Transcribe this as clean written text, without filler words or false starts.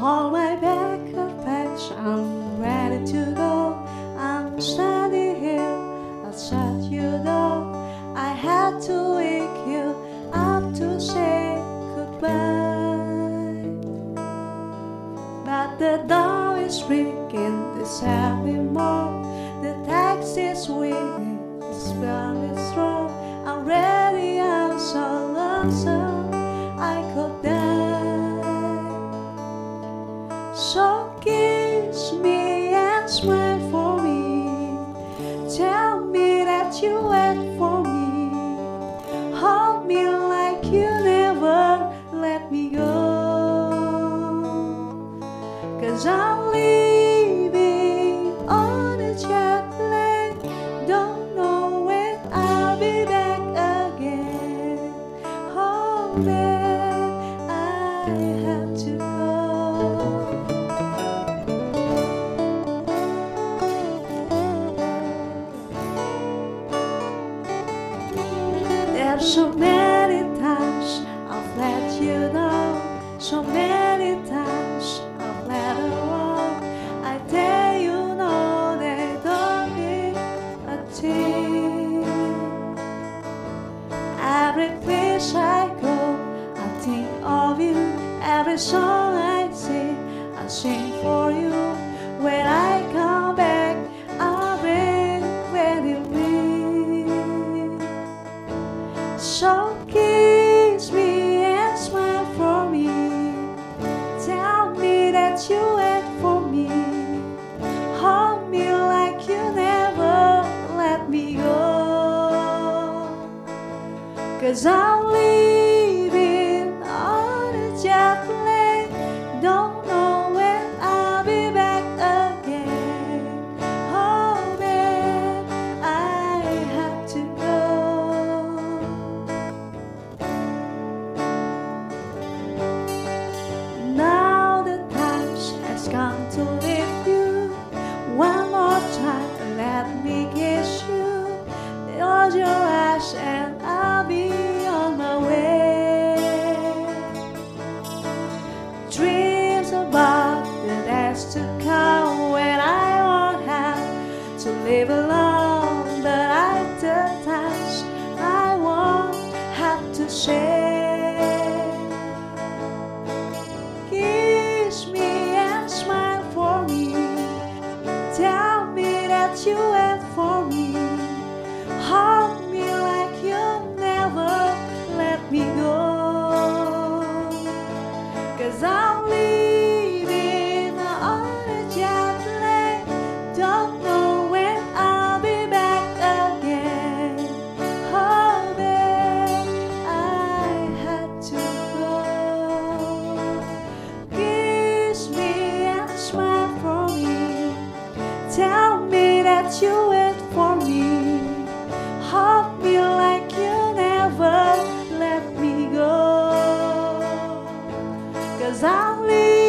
hold my backup patch, I'm ready to go. I'm standing here outside your door. I had to wake you up to say goodbye, but the door is ringing, there's having more. The taxi's waiting, it's very strong. I'm ready, I'm so lonesome I could die. So kiss me and smile for me. Tell me that you wait for me. Hold me like you never let me go. 'Cause I'm leaving on a jet plane. Don't know when I'll be back again. Oh man, I have to go. So many times I've let you down. So many times I've let her walk. I tell you no, they don't mean a thing. Every place I go, I think of you. Every song I sing for you. When I come back, I'll bring where you be. So kiss me and smile for me. Tell me that you wait for me. Hold me like you never let me go. 'Cause I'm leaving on a jet plane. Don't know. Come to live you one more time. Let me kiss you. Close your eyes and I'll be on my way. Dreams about the days to come when I won't have to live alone. But at the times I won't have to say. You wait for me. Hold me like you never let me go. 'Cause I'm leaving on a jet plane. Don't know when I'll be back again. Oh, babe, I had to go. Kiss me and smile for me. Tell me that you wait for me. Hold me like you never let me go. 'Cause I'm leaving.